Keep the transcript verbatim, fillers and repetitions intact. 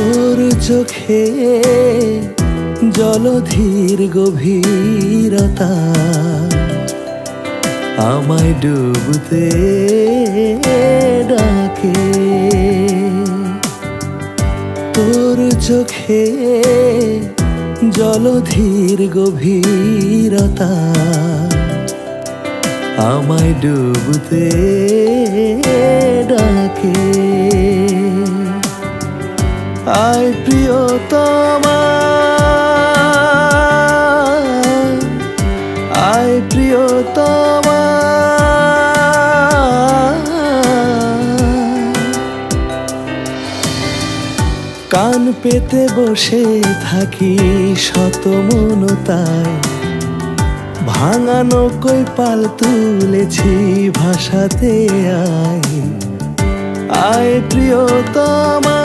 তোর চোখে জলধীর গভীরতা আমায় ডুবতে ডাকে। তোর চোখে জলধীর গভীরতা আমায় ডুবতে ডাকে। Ay Priotoma, Ay Priotoma, কান পেতে বসে থাকি শত মনতায়, ভাঙানো কই পাল তুলেছি ভাষাতে আয়। Ay Priotoma।